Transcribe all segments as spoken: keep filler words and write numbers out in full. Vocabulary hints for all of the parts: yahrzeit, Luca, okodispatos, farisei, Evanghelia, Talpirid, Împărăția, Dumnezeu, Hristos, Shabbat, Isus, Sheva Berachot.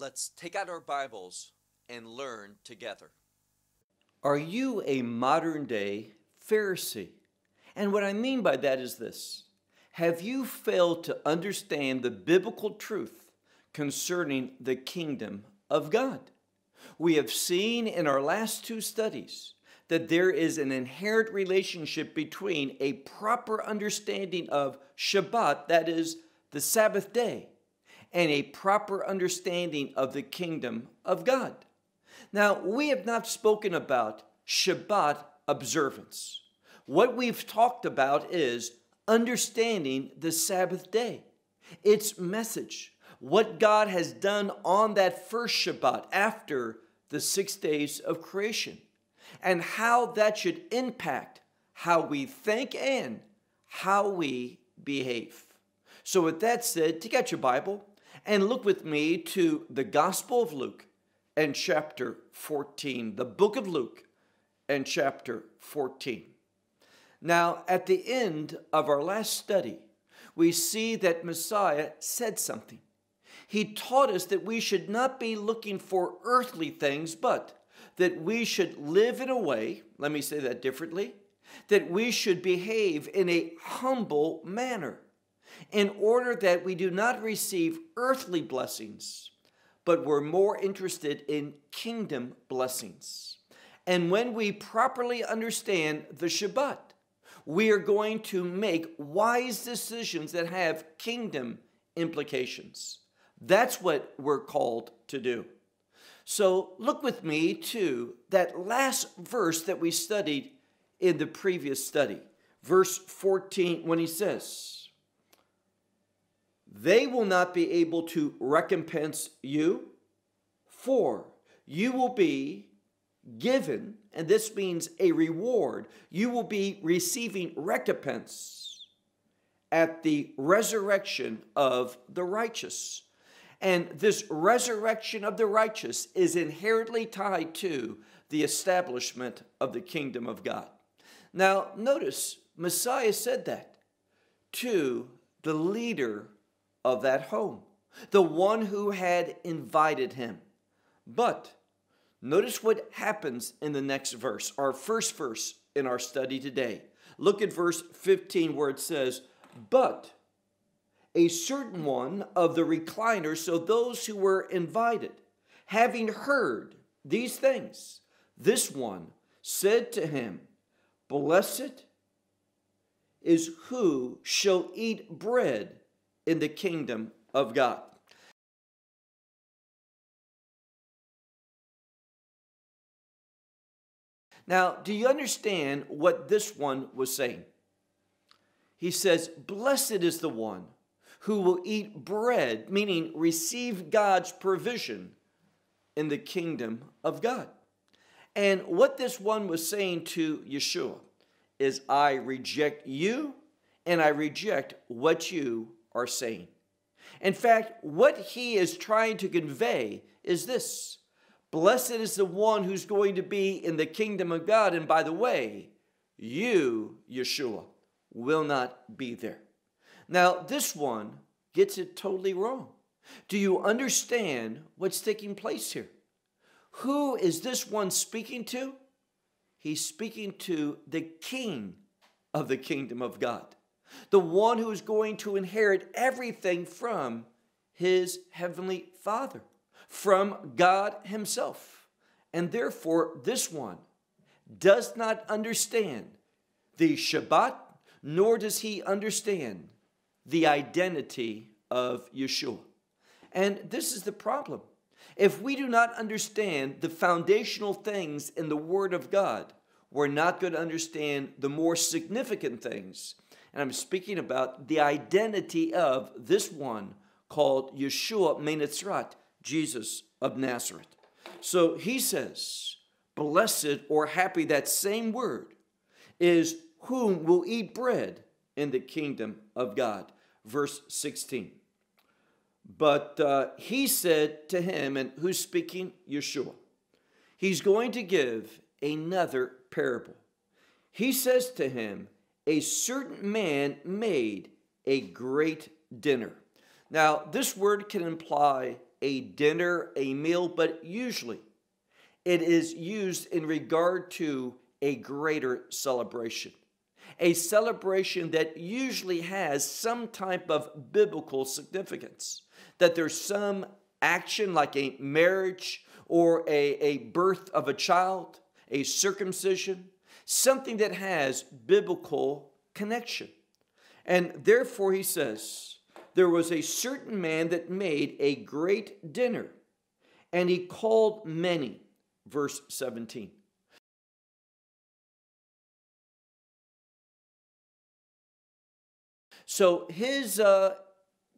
Let's take out our Bibles and learn together. Are you a modern-day Pharisee? And what I mean by that is this. Have you failed to understand the biblical truth concerning the kingdom of God? We have seen in our last two studies that there is an inherent relationship between a proper understanding of Shabbat, that is, the Sabbath day, and a proper understanding of the kingdom of God. Now, we have not spoken about Shabbat observance. What we've talked about is understanding the Sabbath day, its message, what God has done on that first Shabbat after the six days of creation, and how that should impact how we think and how we behave. So with that said, take out your Bible and look with me to the Gospel of Luke and chapter fourteen, the book of Luke and chapter fourteen. Now, at the end of our last study, we see that Messiah said something. He taught us that we should not be looking for earthly things, but that we should live in a way, let me say that differently, that we should behave in a humble manner in order that we do not receive earthly blessings, but we're more interested in kingdom blessings. And when we properly understand the Shabbat, we are going to make wise decisions that have kingdom implications. That's what we're called to do. So look with me to that last verse that we studied in the previous study, verse fourteen, when he says, "They will not be able to recompense you, for you will be given," and this means a reward, "you will be receiving recompense at the resurrection of the righteous." And this resurrection of the righteous is inherently tied to the establishment of the kingdom of God. Now, notice Messiah said that to the leader of that home, the one who had invited him. But notice what happens in the next verse, our first verse in our study today. Look at verse fifteen where it says, "But a certain one of the recliners," so those who were invited, "having heard these things, this one said to him, 'Blessed is who shall eat bread in the kingdom of God.'" Now, do you understand what this one was saying? He says, "Blessed is the one who will eat bread," meaning receive God's provision in the kingdom of God. And what this one was saying to Yeshua is, "I reject you and I reject what you are saying." In fact, what he is trying to convey is this: blessed is the one who's going to be in the kingdom of God. And by the way, you, Yeshua, will not be there. Now, this one gets it totally wrong. Do you understand what's taking place here? Who is this one speaking to? He's speaking to the King of the kingdom of God, the one who is going to inherit everything from his heavenly Father, from God himself. And therefore, this one does not understand the Shabbat, nor does he understand the identity of Yeshua. And this is the problem. If we do not understand the foundational things in the Word of God, we're not going to understand the more significant things. And I'm speaking about the identity of this one called Yeshua Menetzrat, Jesus of Nazareth. So he says, "Blessed," or happy, that same word, "is whom will eat bread in the kingdom of God." Verse sixteen. "But uh, he said to him," and who's speaking? Yeshua. He's going to give another parable. He says to him, "A certain man made a great dinner." Now, this word can imply a dinner, a meal, but usually it is used in regard to a greater celebration, a celebration that usually has some type of biblical significance, that there's some action like a marriage or a, a birth of a child, a circumcision, something that has biblical connection. And therefore, he says, there was a certain man that made a great dinner, and he called many. Verse seventeen. So his uh,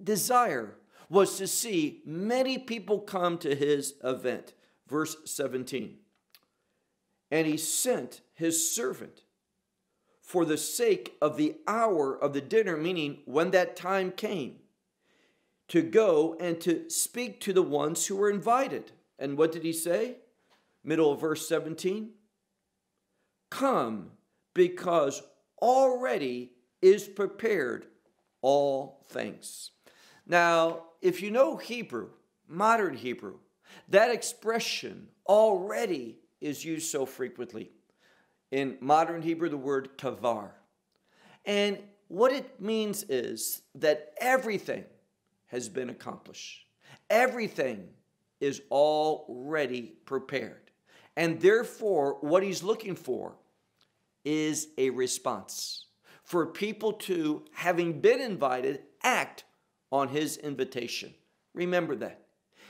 desire was to see many people come to his event. Verse seventeen. And he sent his servant for the sake of the hour of the dinner, meaning when that time came, to go and to speak to the ones who were invited. And what did he say? Middle of verse seventeen. Come, because already is prepared all things. Now, if you know Hebrew, modern Hebrew, that expression already is used so frequently. In modern Hebrew, the word kavar. And what it means is that everything has been accomplished. Everything is already prepared. And therefore, what he's looking for is a response for people to, having been invited, act on his invitation. Remember that.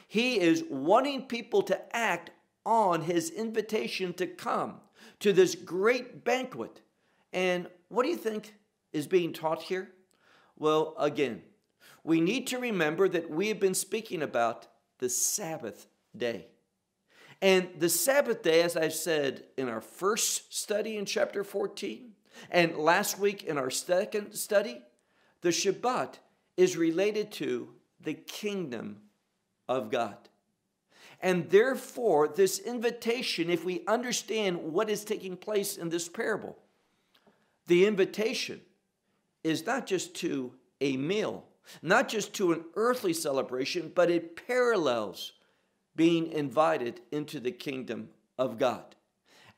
He is wanting people to act on his invitation to come to this great banquet. And what do you think is being taught here? Well, again, we need to remember that we have been speaking about the Sabbath day. And the Sabbath day, as I said in our first study in chapter fourteen, and last week in our second study, the Shabbat is related to the kingdom of God. And therefore, this invitation, if we understand what is taking place in this parable, the invitation is not just to a meal, not just to an earthly celebration, but it parallels being invited into the kingdom of God.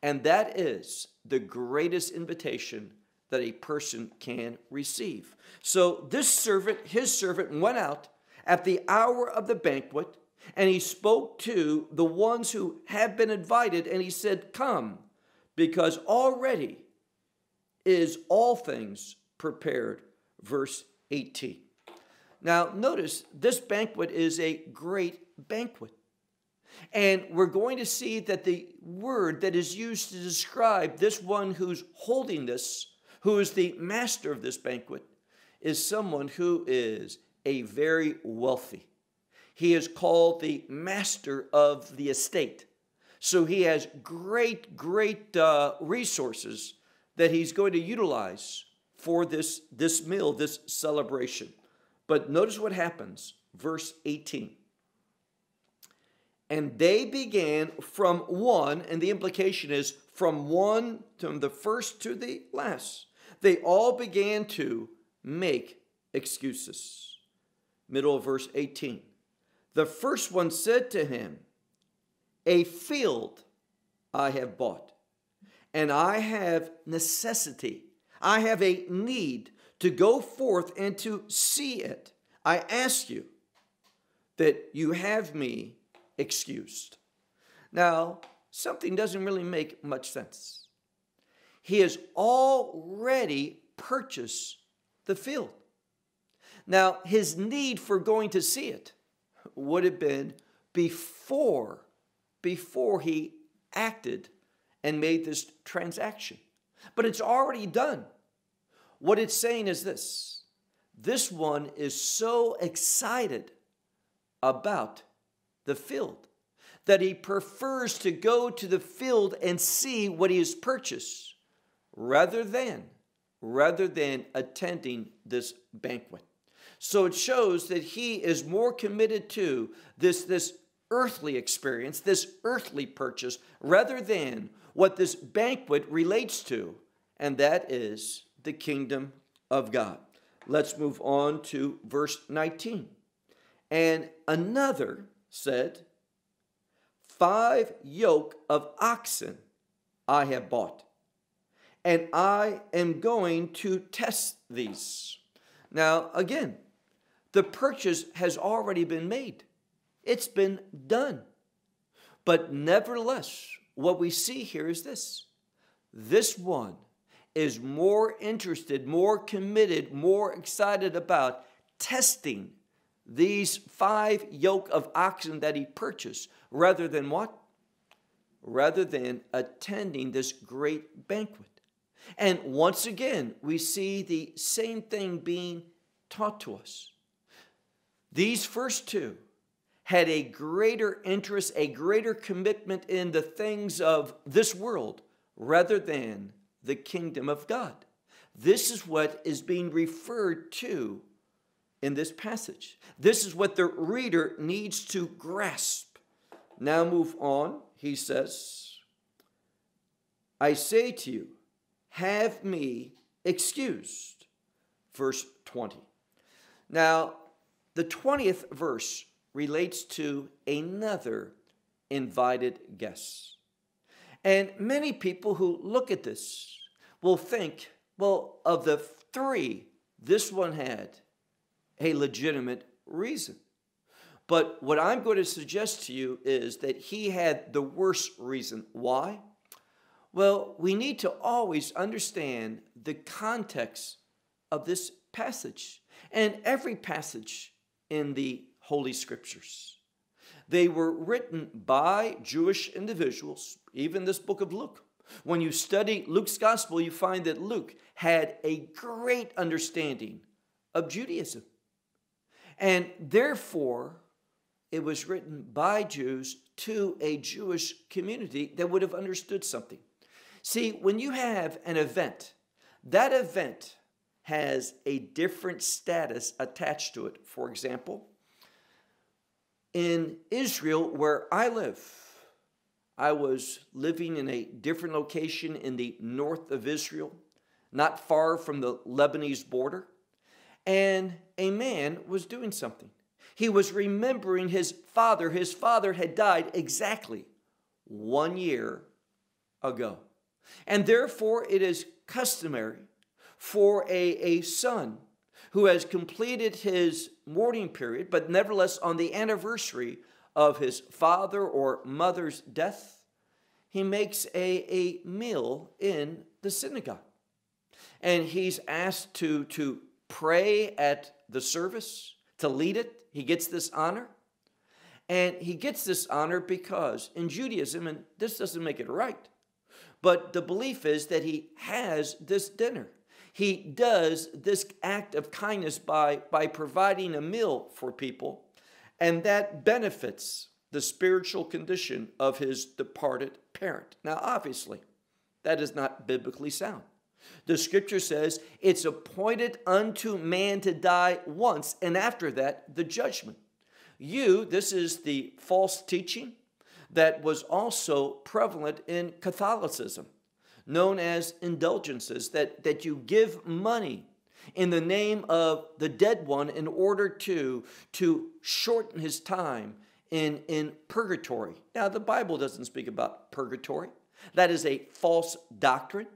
And that is the greatest invitation that a person can receive. So this servant, his servant, went out at the hour of the banquet, and he spoke to the ones who have been invited, and he said, come, because already is all things prepared. Verse eighteen. Now, notice this banquet is a great banquet. And we're going to see that the word that is used to describe this one who's holding this, who is the master of this banquet, is someone who is a very wealthy. He is called the master of the estate. So he has great, great uh, resources that he's going to utilize for this, this meal, this celebration. But notice what happens, verse eighteen. And they began from one, and the implication is from one, from the first to the last. They all began to make excuses. Middle of verse eighteen. The first one said to him, a field I have bought, and I have necessity. I have a need to go forth and to see it. I ask you that you have me excused. Now, something doesn't really make much sense. He has already purchased the field. Now, his need for going to see it would have been before, before he acted and made this transaction. But it's already done. What it's saying is this. This one is so excited about the field that he prefers to go to the field and see what he has purchased rather than, rather than attending this banquet. So it shows that he is more committed to this, this earthly experience, this earthly purchase, rather than what this banquet relates to, and that is the kingdom of God. Let's move on to verse nineteen. And another said, Five yoke of oxen I have bought, and I am going to test these. Now, again, the purchase has already been made. It's been done. But nevertheless, what we see here is this. This one is more interested, more committed, more excited about testing these five yoke of oxen that he purchased, rather than what? Rather than attending this great banquet. And once again, we see the same thing being taught to us. These first two had a greater interest, a greater commitment in the things of this world rather than the kingdom of God. This is what is being referred to in this passage. This is what the reader needs to grasp. Now move on. He says, I say to you, have me excused. Verse twenty. Now, the twentieth verse relates to another invited guest. And many people who look at this will think, well, of the three, this one had a legitimate reason. But what I'm going to suggest to you is that he had the worst reason. Why? Well, we need to always understand the context of this passage and every passage in the Holy Scriptures. They were written by Jewish individuals, even this book of Luke. When you study Luke's gospel, you find that Luke had a great understanding of Judaism. And therefore, it was written by Jews to a Jewish community that would have understood something. See, when you have an event, that event has a different status attached to it. For example, in Israel, where I live, I was living in a different location in the north of Israel, not far from the Lebanese border, and a man was doing something. He was remembering his father. His father had died exactly one year ago. And therefore, it is customary for a, a son who has completed his mourning period, but nevertheless on the anniversary of his father or mother's death, he makes a, a meal in the synagogue. And he's asked to, to pray at the service, to lead it. He gets this honor. And he gets this honor because in Judaism, and this doesn't make it right, but the belief is that he has this dinner. He does this act of kindness by, by providing a meal for people, and that benefits the spiritual condition of his departed parent. Now, obviously, that is not biblically sound. The scripture says it's appointed unto man to die once, and after that, the judgment. You, this is the false teaching that was also prevalent in Catholicism, known as indulgences, that, that you give money in the name of the dead one in order to, to shorten his time in, in purgatory. Now, the Bible doesn't speak about purgatory. That is a false doctrine.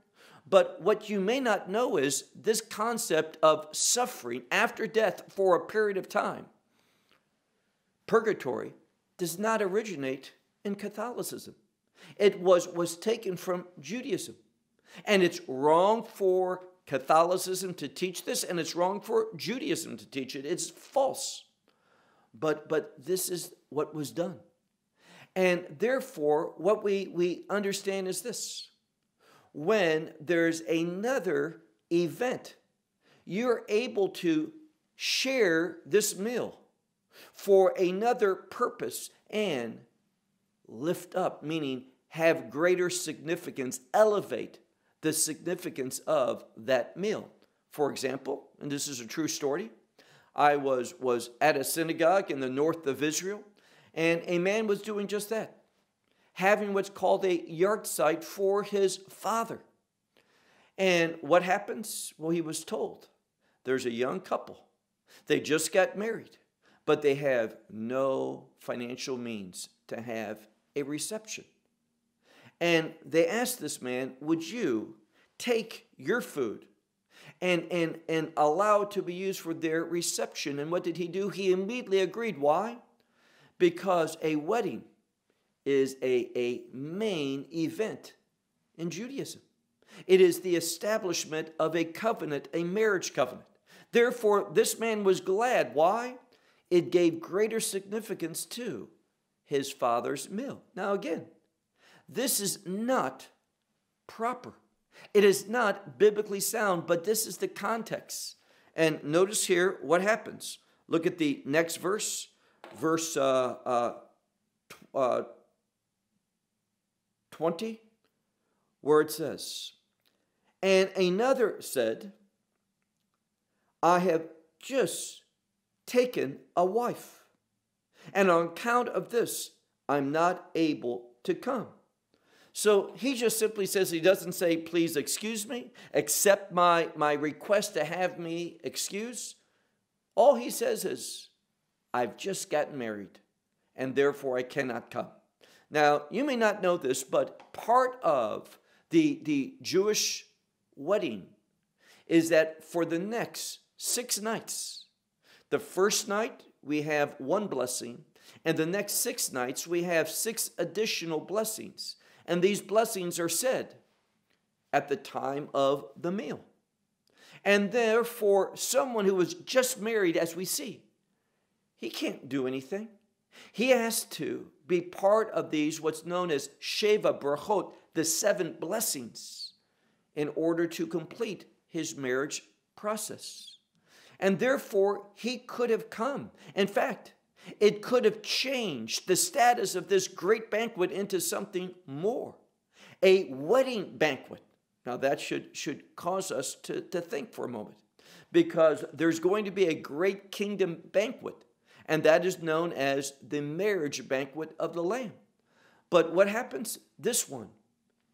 But what you may not know is this concept of suffering after death for a period of time. Purgatory does not originate in Catholicism. It was, was taken from Judaism. And it's wrong for Catholicism to teach this, and it's wrong for Judaism to teach it. It's false. But, but this is what was done. And therefore, what we, we understand is this. When there's another event, you're able to share this meal for another purpose and lift up, meaning have greater significance, elevate the significance of that meal. For example, and this is a true story, I was, was at a synagogue in the north of Israel, and a man was doing just that, having what's called a yahrzeit for his father. And what happens? Well, he was told, there's a young couple. They just got married, but they have no financial means to have a reception. And they asked this man, would you take your food and, and, and allow it to be used for their reception? And what did he do? He immediately agreed. Why? Because a wedding is a, a main event in Judaism. It is the establishment of a covenant, a marriage covenant. Therefore, this man was glad. Why? It gave greater significance to his father's meal. Now again, this is not proper. It is not biblically sound, but this is the context. And notice here what happens. Look at the next verse, verse uh, uh, uh, twenty, where it says, and another said, I have just taken a wife, and on account of this, I'm not able to come. So he just simply says, he doesn't say, please excuse me, accept my, my request to have me excused. All he says is, I've just gotten married, and therefore I cannot come. Now, you may not know this, but part of the, the Jewish wedding is that for the next six nights, the first night we have one blessing, and the next six nights we have six additional blessings. And these blessings are said at the time of the meal. And therefore, someone who was just married, as we see, he can't do anything. He has to be part of these, what's known as Sheva Berachot, the seven blessings, in order to complete his marriage process. And therefore, he could have come. In fact, it could have changed the status of this great banquet into something more, a wedding banquet. Now that should, should cause us to, to think for a moment, because there's going to be a great kingdom banquet, and that is known as the marriage banquet of the Lamb. But what happens? This one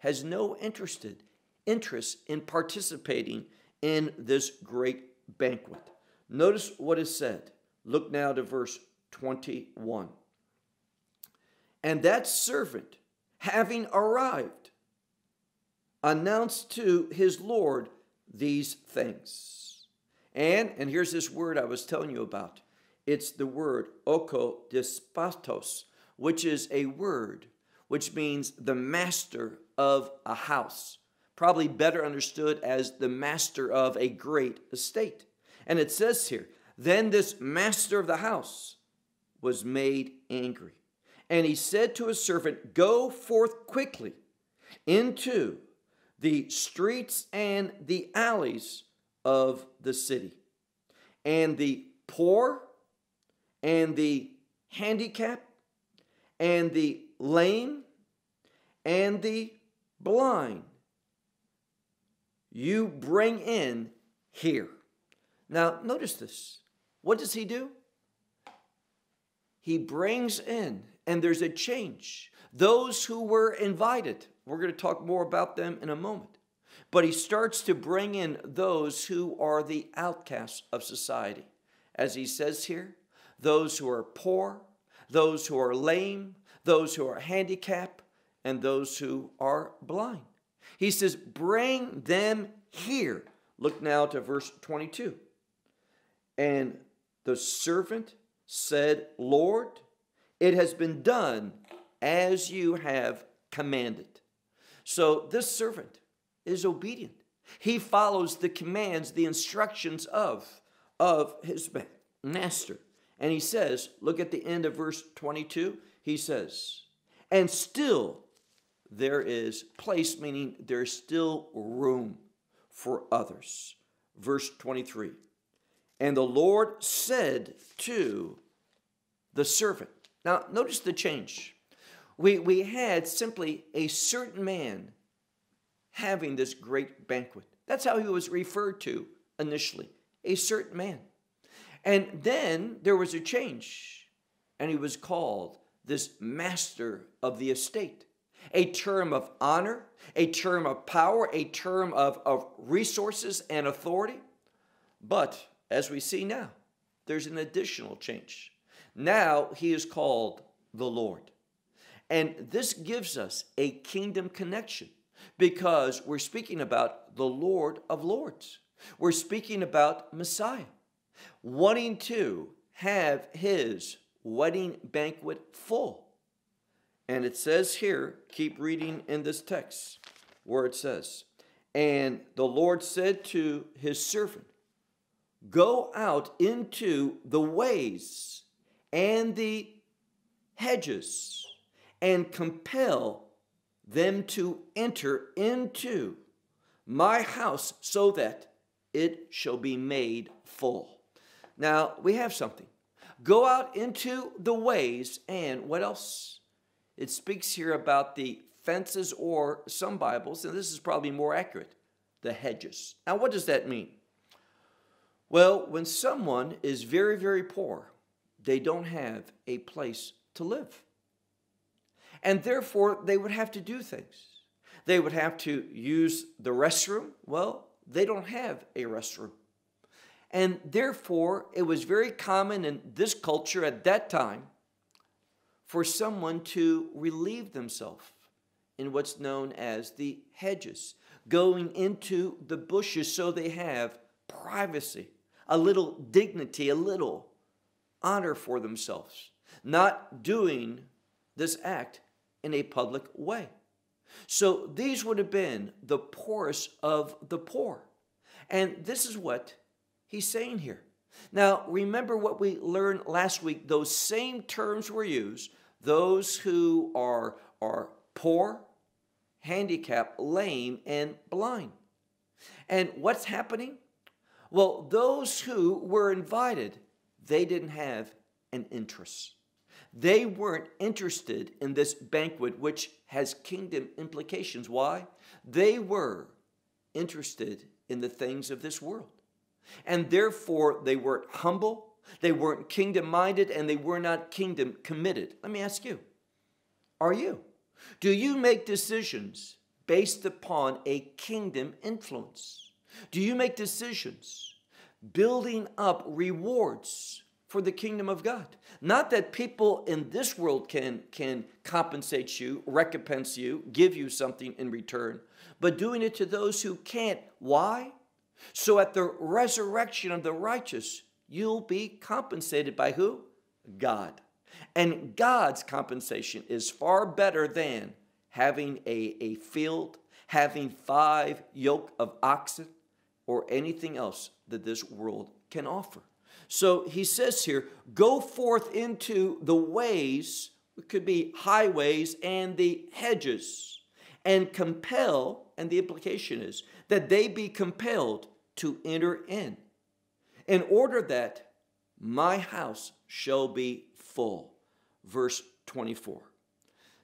has no interested, interest in participating in this great banquet. Notice what is said. Look now to verse twenty-one. And that servant, having arrived, announced to his Lord these things. And, and here's this word I was telling you about. It's the word okodispatos, which is a word which means the master of a house, probably better understood as the master of a great estate. And it says here, then this master of the house was made angry. And he said to his servant, go forth quickly into the streets and the alleys of the city. And the poor and the handicapped and the lame and the blind you bring in here. Now, notice this. What does he do? He brings in, and there's a change. Those who were invited, we're going to talk more about them in a moment, but he starts to bring in those who are the outcasts of society. As he says here, those who are poor, those who are lame, those who are handicapped, and those who are blind. He says, bring them here. Look now to verse twenty-two. And the servant said, Lord, it has been done as you have commanded. So this servant is obedient. He follows the commands, the instructions of, of his master. And he says, look at the end of verse twenty-two. He says, and still there is place, meaning there's still room for others. Verse twenty-three. And the Lord said to the servant. Now, notice the change. We, we had simply a certain man having this great banquet. That's how he was referred to initially, a certain man. And then there was a change, and he was called this master of the estate, a term of honor, a term of power, a term of, of resources and authority. But as we see now, there's an additional change. Now he is called the Lord. And this gives us a kingdom connection because we're speaking about the Lord of Lords. We're speaking about Messiah, wanting to have his wedding banquet full. And it says here, keep reading in this text where it says, and the Lord said to his servant, go out into the ways and the hedges and compel them to enter into my house so that it shall be made full. Now, we have something. Go out into the ways and what else? It speaks here about the fences, or some Bibles, and this is probably more accurate, the hedges. Now, what does that mean? Well, when someone is very, very poor, they don't have a place to live. And therefore, they would have to do things. They would have to use the restroom. Well, they don't have a restroom. And therefore, it was very common in this culture at that time for someone to relieve themselves in what's known as the hedges, going into the bushes so they have privacy, a little dignity, a little honor for themselves, not doing this act in a public way. So these would have been the poorest of the poor. And this is what he's saying here. Now, remember what we learned last week. Those same terms were used. Those who are, are poor, handicapped, lame, and blind. And what's happening? Well, those who were invited, they didn't have an interest. They weren't interested in this banquet, which has kingdom implications. Why? They were interested in the things of this world. And therefore, they weren't humble, they weren't kingdom-minded, and they were not kingdom-committed. Let me ask you, are you? Do you make decisions based upon a kingdom influence? Do you make decisions building up rewards for the kingdom of God? Not that people in this world can, can compensate you, recompense you, give you something in return, but doing it to those who can't. Why? So at the resurrection of the righteous, you'll be compensated by who? God. And God's compensation is far better than having a, a field, having five yoke of oxen, or anything else that this world can offer. So he says here, go forth into the ways, it could be highways and the hedges, and compel, and the implication is that they be compelled to enter in, in order that my house shall be full. Verse twenty-four.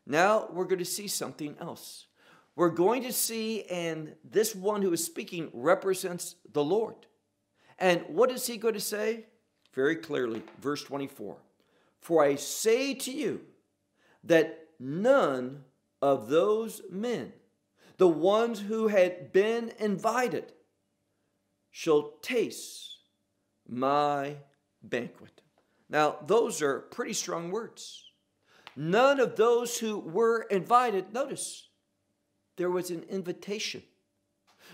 Now we're going to see something else. We're going to see, and this one who is speaking represents the Lord. And what is he going to say? Very clearly, verse twenty-four. For I say to you that none of those men, the ones who had been invited, shall taste my banquet. Now, those are pretty strong words. None of those who were invited, notice, there was an invitation.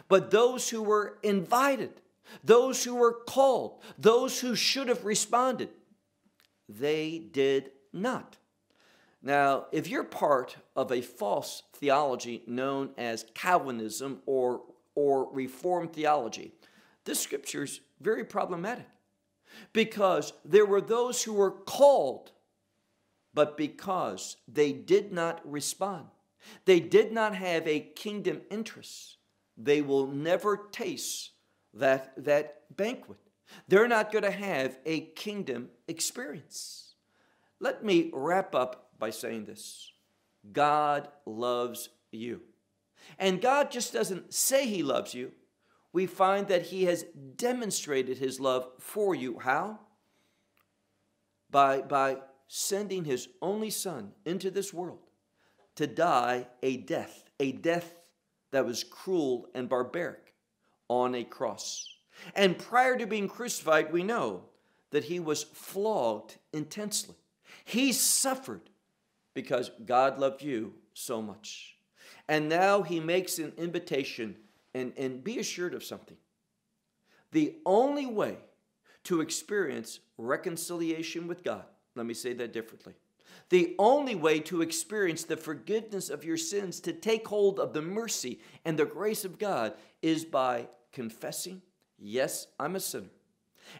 But those who were invited, those who were called, those who should have responded, they did not. Now, if you're part of a false theology known as Calvinism or, or Reformed theology, this scripture is very problematic because there were those who were called, but because they did not respond, they did not have a kingdom interest, they will never taste that, that banquet. They're not going to have a kingdom experience. Let me wrap up by saying this. God loves you. And God just doesn't say he loves you. We find that he has demonstrated his love for you. How? By, by sending his only son into this world to die a death, a death that was cruel and barbaric on a cross. And prior to being crucified, we know that he was flogged intensely. He suffered because God loved you so much. And now he makes an invitation, and, and be assured of something. The only way to experience reconciliation with God, let me say that differently. The only way to experience the forgiveness of your sins, to take hold of the mercy and the grace of God, is by confessing, yes, I'm a sinner,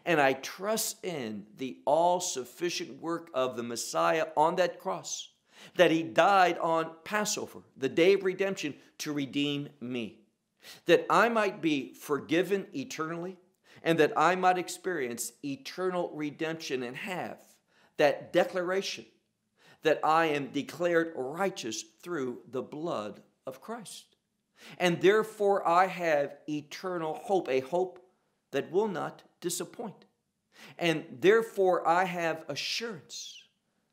and I trust in the all-sufficient work of the Messiah on that cross, that he died on Passover, the day of redemption, to redeem me, that I might be forgiven eternally, and that I might experience eternal redemption and have that declaration that I am declared righteous through the blood of Christ. And therefore I have eternal hope, a hope that will not disappoint. And therefore I have assurance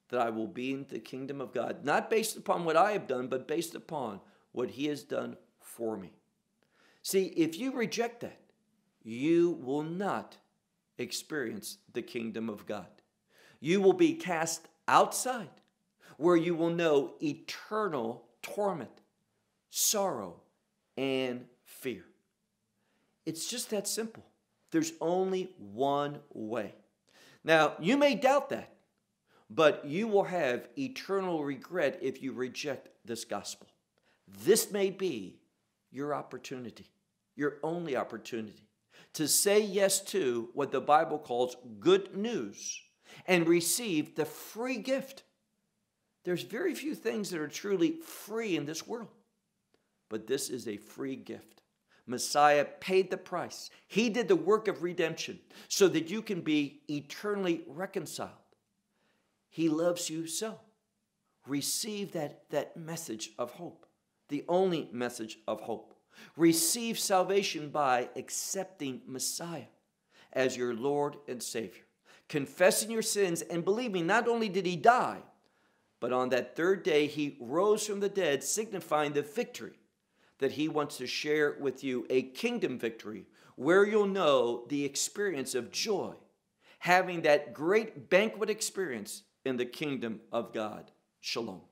that I will be in the kingdom of God, not based upon what I have done, but based upon what he has done for me. See, if you reject that, you will not experience the kingdom of God. You will be cast outside, where you will know eternal torment, sorrow, and fear. It's just that simple. There's only one way. Now, you may doubt that, but you will have eternal regret if you reject this gospel. This may be your opportunity, your only opportunity, to say yes to what the Bible calls good news and receive the free gift. There's very few things that are truly free in this world, but this is a free gift. Messiah paid the price. He did the work of redemption so that you can be eternally reconciled. He loves you so. Receive that, that message of hope, the only message of hope. Receive salvation by accepting Messiah as your Lord and Savior, confessing your sins, and believe me, not only did he die, but on that third day he rose from the dead, signifying the victory that he wants to share with you, a kingdom victory where you'll know the experience of joy, having that great banquet experience in the kingdom of God. Shalom.